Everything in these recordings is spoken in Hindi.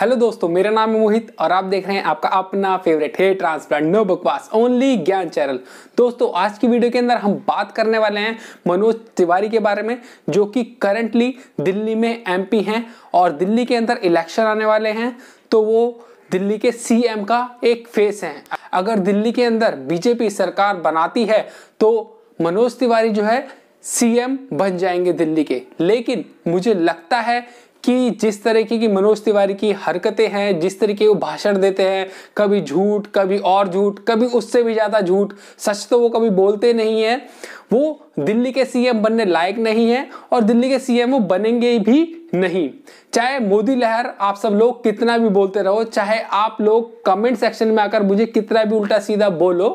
हेलो दोस्तों, मेरा नाम है मोहित और आप देख रहे हैं आपका अपना फेवरेट हेयर ट्रांसप्लांट नो बकवास ओनली ज्ञान चैनल। दोस्तों, आज की वीडियो के अंदर हम बात करने वाले हैं मनोज तिवारी के बारे में, जो कि करंटली दिल्ली में एमपी हैं और दिल्ली के अंदर इलेक्शन आने वाले हैं, तो वो दिल्ली के सीएम का एक फेस हैं। अगर दिल्ली के अंदर बीजेपी सरकार बनाती है तो मनोज तिवारी जो है सीएम बन जाएंगे दिल्ली के। लेकिन मुझे लगता है कि जिस तरीके की मनोज तिवारी की हरकतें हैं, जिस तरीके वो भाषण देते हैं, कभी झूठ, कभी और झूठ, कभी उससे भी ज़्यादा झूठ, सच तो वो कभी बोलते नहीं हैं, वो दिल्ली के सीएम बनने लायक नहीं है और दिल्ली के सीएम वो बनेंगे भी नहीं। चाहे मोदी लहर आप सब लोग कितना भी बोलते रहो, चाहे आप लोग कमेंट सेक्शन में आकर मुझे कितना भी उल्टा सीधा बोलो,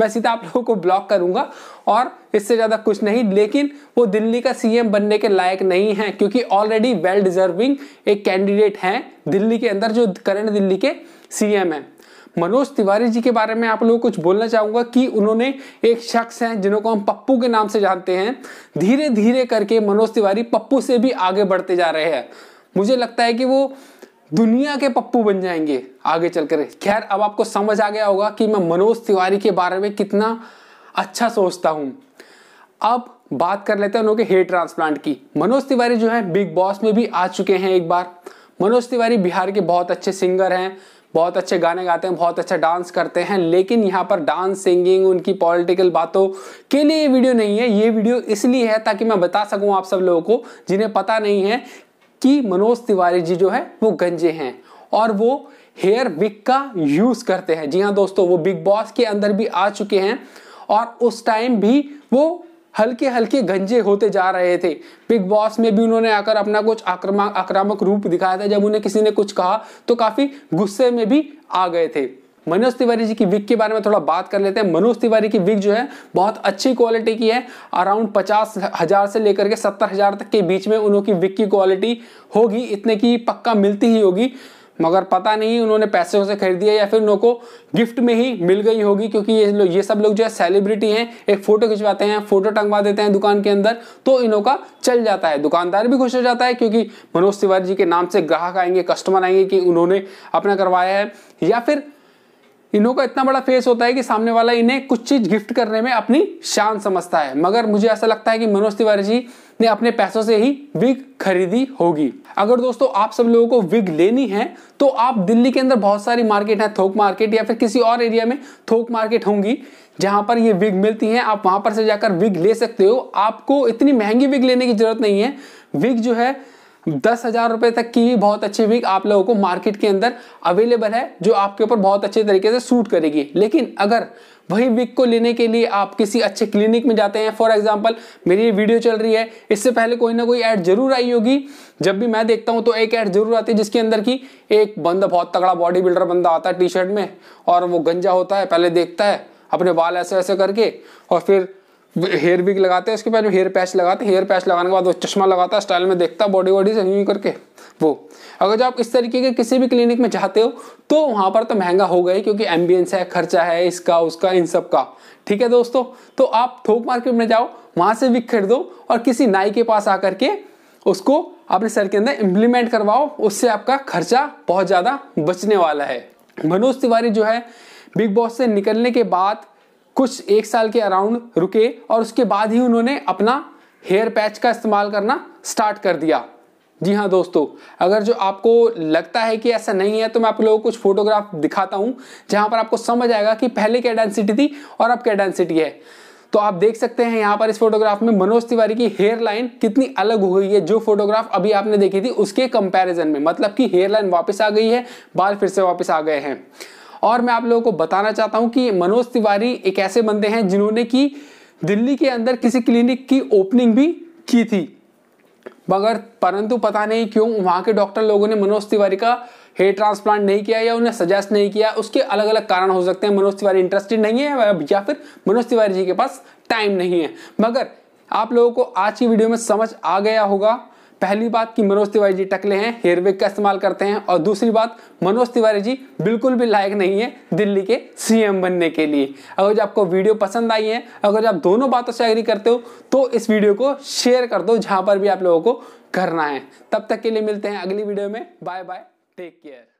मैं सीधा आप लोगों को ब्लॉक करूंगा और इससे ज़्यादा कुछ नहीं। लेकिन वो दिल्ली का सीएम बनने के लायक नहीं है, क्योंकि ऑलरेडी वेल डिजर्विंग एक कैंडिडेट हैं दिल्ली के अंदर, जो करंट दिल्ली के सीएम हैं। मनोज तिवारी जी के बारे में आप लोगों को कुछ बोलना चाहूँगा कि उन्होंने एक शख्स हैं जिनको हम पप्पू के नाम से जानते हैं, धीरे धीरे करके मनोज तिवारी पप्पू से भी आगे बढ़ते जा रहे हैं। मुझे लगता है कि वो दुनिया के पप्पू बन जाएंगे आगे चल कर। खैर, अब आपको समझ आ गया होगा कि मैं मनोज तिवारी के बारे में कितना अच्छा सोचता हूँ। अब बात कर लेते हैं उनके हेयर ट्रांसप्लांट की। मनोज तिवारी जो है बिग बॉस में भी आ चुके हैं एक बार। मनोज तिवारी बिहार के बहुत अच्छे सिंगर हैं, बहुत अच्छे गाने गाते हैं, बहुत अच्छा डांस करते हैं। लेकिन यहाँ पर डांस, सिंगिंग, उनकी पॉलिटिकल बातों के लिए ये वीडियो नहीं है। ये वीडियो इसलिए है ताकि मैं बता सकूँ आप सब लोगों को जिन्हें पता नहीं है कि मनोज तिवारी जी जो है वो गंजे हैं और वो हेयर विग का यूज़ करते हैं। जी हाँ दोस्तों, वो बिग बॉस के अंदर भी आ चुके हैं और उस टाइम भी वो हल्के हल्के गंजे होते जा रहे थे। बिग बॉस में भी उन्होंने आकर अपना कुछ आक्रामक रूप दिखाया था। जब उन्हें किसी ने कुछ कहा तो काफ़ी गुस्से में भी आ गए थे। मनोज तिवारी जी की विग के बारे में थोड़ा बात कर लेते हैं। मनोज तिवारी की विग जो है बहुत अच्छी क्वालिटी की है। अराउंड 50,000 से लेकर के 70,000 तक के बीच में उनकी विग की क्वालिटी होगी, इतने की पक्का मिलती ही होगी। मगर पता नहीं उन्होंने पैसों से खरीदी है या फिर उनको गिफ्ट में ही मिल गई होगी, क्योंकि ये सब लोग जो है सेलिब्रिटी हैं। एक फ़ोटो खिंचवाते हैं, फ़ोटो टंगवा देते हैं दुकान के अंदर, तो इनका चल जाता है। दुकानदार भी खुश हो जाता है क्योंकि मनोज तिवारी जी के नाम से ग्राहक आएंगे, कस्टमर आएंगे कि उन्होंने अपना करवाया है। या फिर इन्हों का इतना बड़ा फेस होता है कि सामने वाला इन्हें कुछ चीज़ गिफ्ट करने में अपनी शान समझता है। मगर मुझे ऐसा लगता है कि मनोज तिवारी जी ने अपने पैसों से ही विग खरीदी होगी। अगर दोस्तों आप सब लोगों को विग लेनी है तो आप दिल्ली के अंदर बहुत सारी मार्केट है, थोक मार्केट या फिर किसी और एरिया में थोक मार्केट होंगी जहाँ पर ये विग मिलती हैं, आप वहाँ पर से जाकर विग ले सकते हो। आपको इतनी महंगी विग लेने की जरूरत नहीं है। विग जो है 10,000 रुपये तक की बहुत अच्छी विग आप लोगों को मार्केट के अंदर अवेलेबल है, जो आपके ऊपर बहुत अच्छे तरीके से सूट करेगी। लेकिन अगर वही विग को लेने के लिए आप किसी अच्छे क्लिनिक में जाते हैं, फॉर एग्जांपल मेरी ये वीडियो चल रही है, इससे पहले कोई ना कोई ऐड जरूर आई होगी। जब भी मैं देखता हूँ तो एक ऐड जरूर आती है जिसके अंदर की एक बंदा, बहुत तगड़ा बॉडी बिल्डर बंदा आता है टी शर्ट में, और वो गंजा होता है, पहले देखता है अपने बाल ऐसे ऐसे करके, और फिर हेयर विग लगाते हैं, उसके बाद हेयर पैच लगाते हैं। हेयर पैच लगाने के बाद वो चश्मा लगाता है, स्टाइल में देखता है, बॉडी से यूं करके वो। अगर जब आप इस तरीके के किसी भी क्लिनिक में जाते हो तो वहाँ पर तो महंगा हो गई, क्योंकि एम्बियंस है, खर्चा है, इसका उसका इन सब का। ठीक है दोस्तों, तो आप थोक मार्केट में जाओ, वहाँ से विग खरीदो और किसी नाई के पास आकर के उसको अपने सर के अंदर इम्प्लीमेंट करवाओ। उससे आपका खर्चा बहुत ज़्यादा बचने वाला है। मनोज तिवारी जो है बिग बॉस से निकलने के बाद कुछ 1 साल के अराउंड रुके और उसके बाद ही उन्होंने अपना हेयर पैच का इस्तेमाल करना स्टार्ट कर दिया। जी हाँ दोस्तों, अगर जो आपको लगता है कि ऐसा नहीं है तो मैं आप लोगों को कुछ फोटोग्राफ दिखाता हूँ जहाँ पर आपको समझ आएगा कि पहले क्या डेंसिटी थी और अब क्या डेंसिटी है। तो आप देख सकते हैं यहाँ पर इस फोटोग्राफ में मनोज तिवारी की हेयर लाइन कितनी अलग हो गई है, जो फोटोग्राफ अभी आपने देखी थी उसके कंपैरिजन में। मतलब कि हेयर लाइन वापस आ गई है, बाल फिर से वापस आ गए हैं। और मैं आप लोगों को बताना चाहता हूं कि मनोज तिवारी एक ऐसे बंदे हैं जिन्होंने कि दिल्ली के अंदर किसी क्लिनिक की ओपनिंग भी की थी, मगर परंतु पता नहीं क्यों वहां के डॉक्टर लोगों ने मनोज तिवारी का हेयर ट्रांसप्लांट नहीं किया या उन्हें सजेस्ट नहीं किया। उसके अलग अलग कारण हो सकते हैं, मनोज तिवारी इंटरेस्टेड नहीं है या फिर मनोज तिवारी जी के पास टाइम नहीं है। मगर आप लोगों को आज की वीडियो में समझ आ गया होगा, पहली बात कि मनोज तिवारी जी टकले हैं, हेयर विग का इस्तेमाल करते हैं, और दूसरी बात मनोज तिवारी जी बिल्कुल भी लायक नहीं है दिल्ली के सीएम बनने के लिए। अगर जो आपको वीडियो पसंद आई है, अगर आप दोनों बातों से एग्री करते हो तो इस वीडियो को शेयर कर दो जहां पर भी आप लोगों को करना है। तब तक के लिए मिलते हैं अगली वीडियो में। Bye bye. Take care.